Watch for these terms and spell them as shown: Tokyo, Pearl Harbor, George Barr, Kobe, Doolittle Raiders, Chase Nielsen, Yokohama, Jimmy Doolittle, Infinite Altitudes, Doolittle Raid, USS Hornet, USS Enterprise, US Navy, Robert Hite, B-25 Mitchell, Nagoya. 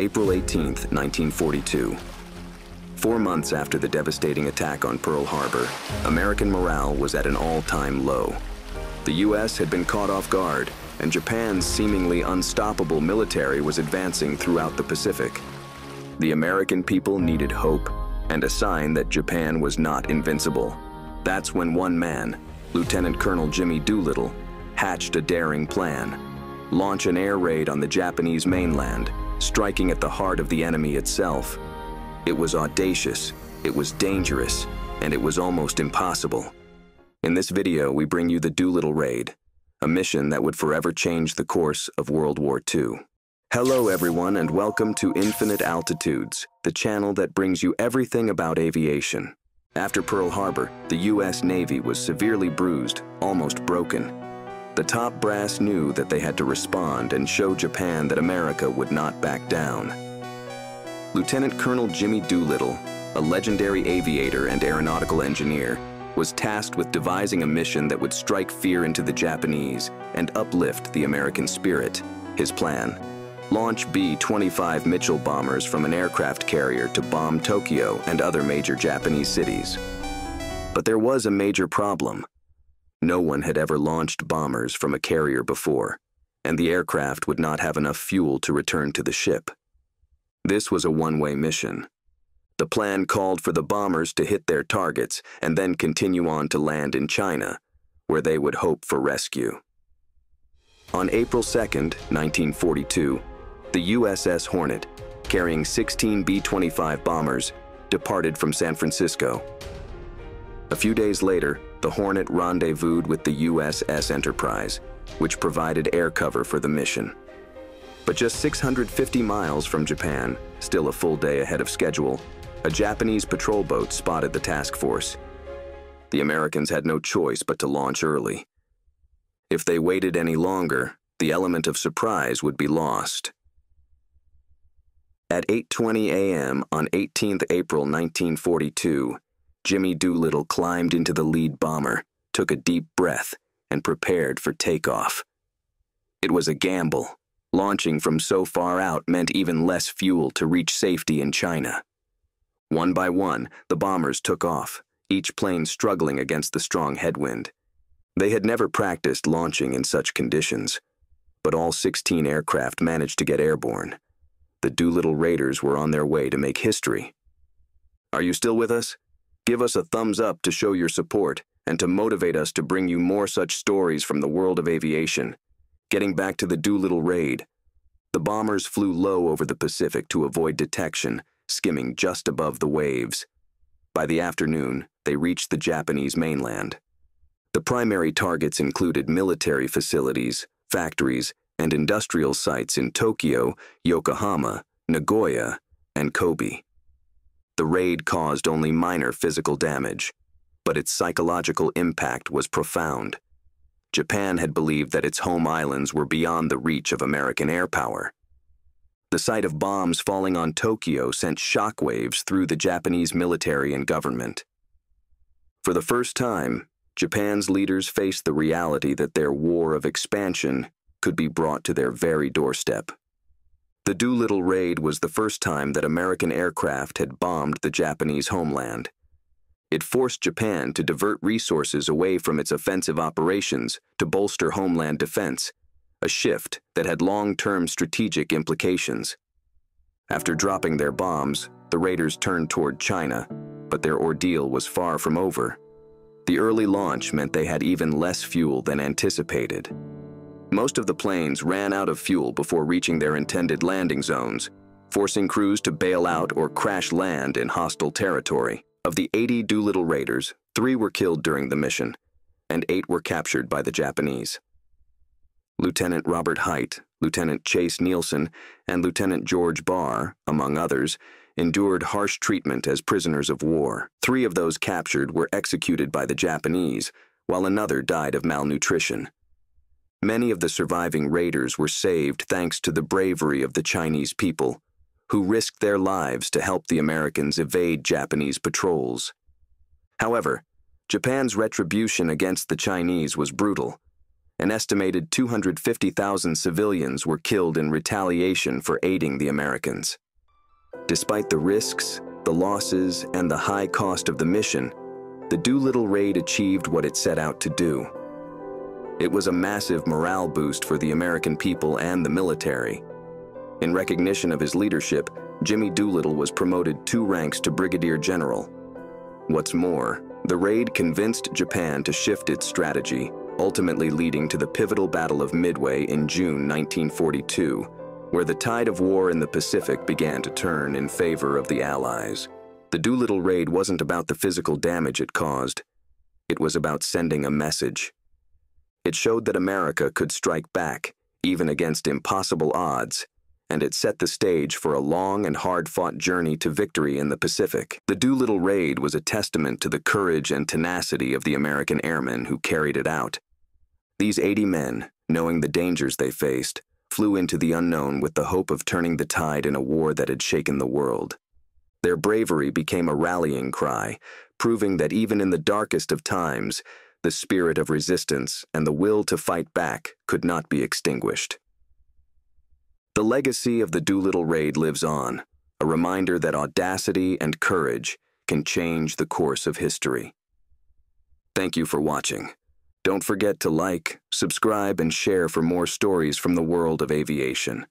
April 18th, 1942. 4 months after the devastating attack on Pearl Harbor, American morale was at an all-time low. The U.S. had been caught off guard, and Japan's seemingly unstoppable military was advancing throughout the Pacific. The American people needed hope and a sign that Japan was not invincible. That's when one man, Lieutenant Colonel Jimmy Doolittle, hatched a daring plan: launch an air raid on the Japanese mainland, striking at the heart of the enemy itself. It was audacious, it was dangerous, and it was almost impossible. In this video, we bring you the Doolittle Raid, a mission that would forever change the course of World War II. Hello everyone, and welcome to Infinite Altitudes, the channel that brings you everything about aviation. After Pearl Harbor, the U.S. Navy was severely bruised, almost broken. The top brass knew that they had to respond and show Japan that America would not back down. Lieutenant Colonel Jimmy Doolittle, a legendary aviator and aeronautical engineer, was tasked with devising a mission that would strike fear into the Japanese and uplift the American spirit. His plan: launch B-25 Mitchell bombers from an aircraft carrier to bomb Tokyo and other major Japanese cities. But there was a major problem. No one had ever launched bombers from a carrier before, and the aircraft would not have enough fuel to return to the ship. This was a one-way mission. The plan called for the bombers to hit their targets and then continue on to land in China, where they would hope for rescue. On April 2, 1942, the USS Hornet, carrying 16 B-25 bombers, departed from San Francisco. A few days later, the Hornet rendezvoused with the USS Enterprise, which provided air cover for the mission. But just 650 miles from Japan, still a full day ahead of schedule, a Japanese patrol boat spotted the task force. The Americans had no choice but to launch early. If they waited any longer, the element of surprise would be lost. At 8:20 a.m. on 18 April 1942, Jimmy Doolittle climbed into the lead bomber, took a deep breath, and prepared for takeoff. It was a gamble. Launching from so far out meant even less fuel to reach safety in China. One by one, the bombers took off, each plane struggling against the strong headwind. They had never practiced launching in such conditions, but all 16 aircraft managed to get airborne. The Doolittle Raiders were on their way to make history. Are you still with us? Give us a thumbs up to show your support and to motivate us to bring you more such stories from the world of aviation. Getting back to the Doolittle Raid, the bombers flew low over the Pacific to avoid detection, skimming just above the waves. By the afternoon, they reached the Japanese mainland. The primary targets included military facilities, factories, and industrial sites in Tokyo, Yokohama, Nagoya, and Kobe. The raid caused only minor physical damage, but its psychological impact was profound. Japan had believed that its home islands were beyond the reach of American air power. The sight of bombs falling on Tokyo sent shockwaves through the Japanese military and government. For the first time, Japan's leaders faced the reality that their war of expansion could be brought to their very doorstep. The Doolittle Raid was the first time that American aircraft had bombed the Japanese homeland. It forced Japan to divert resources away from its offensive operations to bolster homeland defense, a shift that had long-term strategic implications. After dropping their bombs, the raiders turned toward China, but their ordeal was far from over. The early launch meant they had even less fuel than anticipated. Most of the planes ran out of fuel before reaching their intended landing zones, forcing crews to bail out or crash land in hostile territory. Of the 80 Doolittle Raiders, 3 were killed during the mission, and 8 were captured by the Japanese. Lieutenant Robert Hite, Lieutenant Chase Nielsen, and Lieutenant George Barr, among others, endured harsh treatment as prisoners of war. 3 of those captured were executed by the Japanese, while another died of malnutrition. Many of the surviving raiders were saved thanks to the bravery of the Chinese people, who risked their lives to help the Americans evade Japanese patrols. However, Japan's retribution against the Chinese was brutal. An estimated 250,000 civilians were killed in retaliation for aiding the Americans. Despite the risks, the losses, and the high cost of the mission, the Doolittle Raid achieved what it set out to do. It was a massive morale boost for the American people and the military. In recognition of his leadership, Jimmy Doolittle was promoted 2 ranks to Brigadier General. What's more, the raid convinced Japan to shift its strategy, ultimately leading to the pivotal Battle of Midway in June 1942, where the tide of war in the Pacific began to turn in favor of the Allies. The Doolittle Raid wasn't about the physical damage it caused. It was about sending a message. It showed that America could strike back, even against impossible odds, and it set the stage for a long and hard-fought journey to victory in the Pacific. The Doolittle Raid was a testament to the courage and tenacity of the American airmen who carried it out. These 80 men, knowing the dangers they faced, flew into the unknown with the hope of turning the tide in a war that had shaken the world. Their bravery became a rallying cry, proving that even in the darkest of times, the spirit of resistance and the will to fight back could not be extinguished. The legacy of the Doolittle Raid lives on, a reminder that audacity and courage can change the course of history. Thank you for watching. Don't forget to like, subscribe, and share for more stories from the world of aviation.